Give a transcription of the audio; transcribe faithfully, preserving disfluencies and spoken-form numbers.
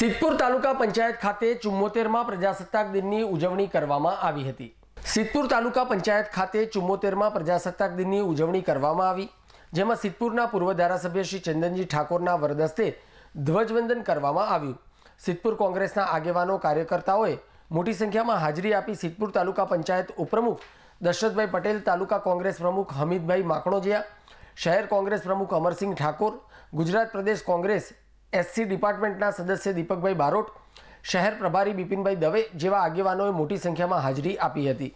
સિદ્ધપુર તાલુકા પંચાયત ખાતે ચુમ્મોતેરમાં પ્રજાસત્તાક દિનની ઉજવણી કરવામાં આવી હતી. સિદ્ધપુર તાલુકા પંચાયત ખાતે ચુમ્મોતેરમાં પ્રજાસત્તાક દિનની ઉજવણી કરવામાં આવી, જેમાં સિદ્ધપુરના પૂર્વ ધારાસભ્ય શ્રી ચંદનજી ઠાકોરના વરદસ્તે ધ્વજવંદન કરવામાં આવ્યું. સિદ્ધપુર કોંગ્રેસના આગેવાનો કાર્યકર્તાઓએ મોટી સંખ્યામાં હાજરી આપી સિદ્ધપુર તાલુકા પંચાયત ઉપપ્રમુખ દશરથભાઈ પટેલ, તાલુકા કોંગ્રેસ પ્રમુખ હમીતભાઈ માकडोजिया, શહેર કોંગ્રેસ પ્રમુખ અમરસિંહ ઠાકોર, ગુજરાત પ્રદેશ કોંગ્રેસ एससी डिपार्टमेंटના सदस्य दीपक भाई बारोट, शहर प्रभारी बिपिन भाई दवे જેવા આગેવાનોએ મોટી સંખ્યામાં હાજરી આપી હતી.